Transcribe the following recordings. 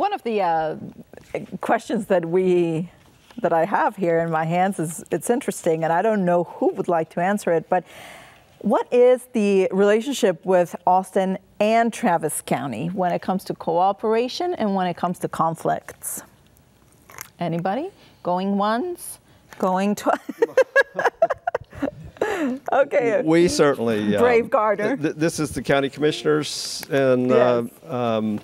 One of the questions that I have here in my hands is, it's interesting, and I don't know who would like to answer it, but what is the relationship with Austin and Travis County when it comes to cooperation and when it comes to conflicts? Anybody? Going once? Going twice? Okay. We certainly. Brave Garter. This is the county commissioners, and yes.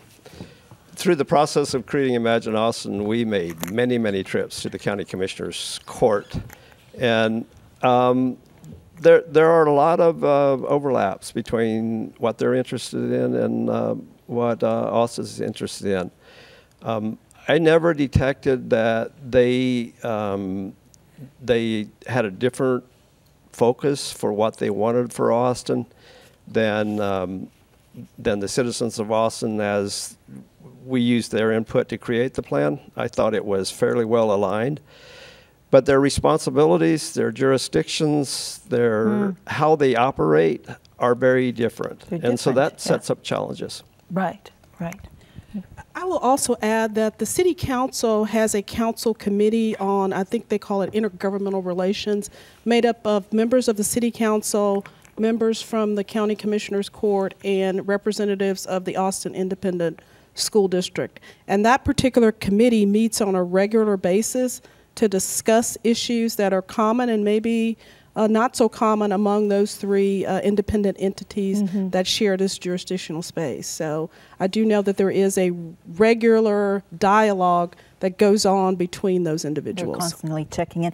Through the process of creating Imagine Austin, we made many, many trips to the county commissioners' court, and there are a lot of overlaps between what they're interested in and what Austin's interested in. I never detected that they had a different focus for what they wanted for Austin than the citizens of Austin as we used their input to create the plan. I thought it was fairly well aligned. But their responsibilities, their jurisdictions, their how they operate are very different. And so that sets up challenges. Right, right. I will also add that the City Council has a council committee on, I think they call it intergovernmental relations, made up of members of the City Council, members from the County Commissioners Court, and representatives of the Austin Independent School District. And that particular committee meets on a regular basis to discuss issues that are common and maybe not so common among those three independent entities that share this jurisdictional space. So I do know that there is a regular dialogue that goes on between those individuals. They're constantly checking in.